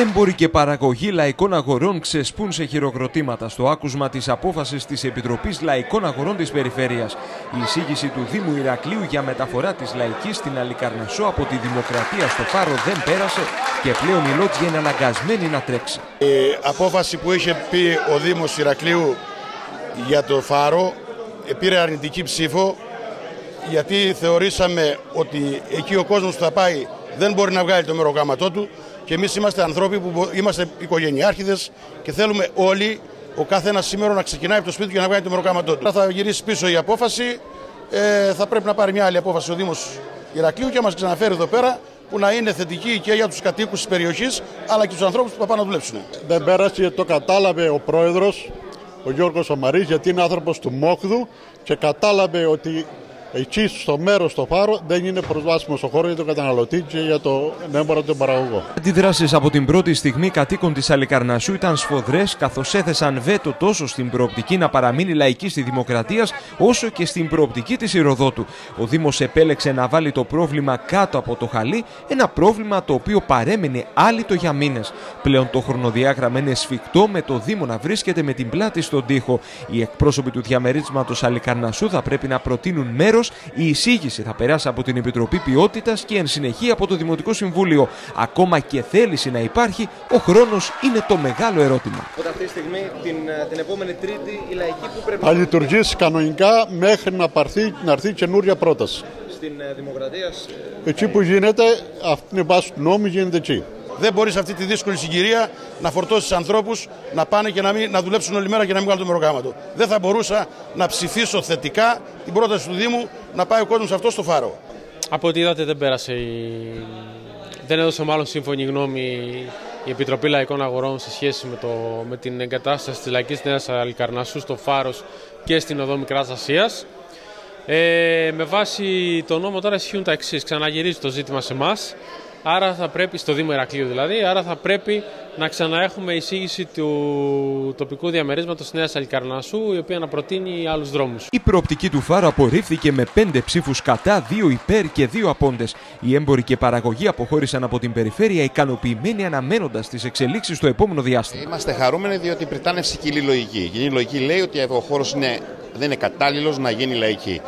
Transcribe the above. Έμποροι και παραγωγοί λαϊκών αγορών ξεσπούν σε χειροκροτήματα στο άκουσμα της απόφασης της Επιτροπής Λαϊκών Αγορών της Περιφέρειας. Η εισήγηση του Δήμου Ηρακλείου για μεταφορά της λαϊκής στην Αλικαρνασσού από τη Δημοκρατία στο Φάρο δεν πέρασε και πλέον η Λότζια είναι αναγκασμένη να τρέξει. Η απόφαση που είχε πει ο Δήμος Ηρακλείου για το Φάρο πήρε αρνητική ψήφο, γιατί θεωρήσαμε ότι εκεί ο κόσμος που θα πάει δεν μπορεί να βγάλει το μεροκάματό του. Και εμείς είμαστε ανθρώποι που είμαστε οικογενειάρχηδες και θέλουμε όλοι, ο καθένας σήμερα, να ξεκινάει από το σπίτι για να βγάλει το μεροκάματό του. Θα γυρίσει πίσω η απόφαση, θα πρέπει να πάρει μια άλλη απόφαση ο Δήμος Ηρακλείου και να μας ξαναφέρει εδώ πέρα, που να είναι θετική και για τους κατοίκους της περιοχής, αλλά και τους ανθρώπους που θα πάνε να δουλέψουν. Δεν πέρασε, το κατάλαβε ο πρόεδρος, ο Γιώργος Αμαρής, γιατί είναι άνθρωπος του Μόχδου και κατάλαβε ότι εκεί στο μέρος, στο Φάρο, δεν είναι προσβάσιμο στο χώρο για τον καταναλωτή και για τον έμπορο, τον παραγωγό. Αντιδράσεις από την πρώτη στιγμή κατοίκων της Αλικαρνασσού ήταν σφοδρές, καθώς έθεσαν βέτο τόσο στην προοπτική να παραμείνει λαϊκή στη Δημοκρατία, όσο και στην προοπτική της Ηροδότου. Ο Δήμος επέλεξε να βάλει το πρόβλημα κάτω από το χαλί, ένα πρόβλημα το οποίο παρέμεινε άλυτο για μήνες. Πλέον το χρονοδιάγραμμα είναι σφιχτό, με το Δήμο να βρίσκεται με την πλάτη στον τοίχο. Οι εκπρόσωποι του διαμερίσματος Αλικαρνασσού θα πρέπει να προτείνουν μέρος. Η εισήγηση θα περάσει από την Επιτροπή Ποιότητας και εν συνεχεία από το Δημοτικό Συμβούλιο. Ακόμα και θέληση να υπάρχει, ο χρόνος είναι το μεγάλο ερώτημα. Οπότε αυτή τη στιγμή, την επόμενη Τρίτη, η λαϊκή που πρέπει να λειτουργήσει κανονικά μέχρι να έρθει καινούρια πρόταση. Στην Δημοκρατία. Εκεί που γίνεται, αυτή είναι η βάση του νόμου, γίνεται εκεί. Δεν μπορεί αυτή τη δύσκολη συγκυρία να φορτώσει ανθρώπου να πάνε και να δουλέψουν όλη μέρα και να μην κάνουν το μεροκάματο. Δεν θα μπορούσα να ψηφίσω θετικά την πρόταση του Δήμου να πάει ο κόσμο αυτό στο Φάρο. Από ό,τι είδατε, δεν πέρασε. Δεν έδωσε μάλλον σύμφωνη γνώμη η Επιτροπή Λαϊκών Αγορών σε σχέση με την εγκατάσταση τη λαϊκή Νέα Αλικαρνασσού στο Φάρο και στην οδό Μικρά Ασία. Με βάση το νόμο τώρα ισχύουν τα εξής. Ξαναγυρίζει το ζήτημα σε εμά. Άρα θα πρέπει, στο Δήμο Ηρακλείου δηλαδή, άρα θα πρέπει να ξαναέχουμε εισήγηση του τοπικού διαμερίσματος Νέας Αλικαρνασσού, η οποία να προτείνει άλλους δρόμους. Η προοπτική του Φάρο απορρίφθηκε με 5 ψήφους κατά, 2 υπέρ και 2 απόντες. Οι έμποροι και παραγωγοί αποχώρησαν από την περιφέρεια ικανοποιημένοι, αναμένοντας τις εξελίξεις στο επόμενο διάστημα. Είμαστε χαρούμενοι διότι πριτάνευσε η κοινή λογική. Η κοινή λογική λέει ότι ο χώρος δεν είναι κατάλληλος να γίνει λαϊκή.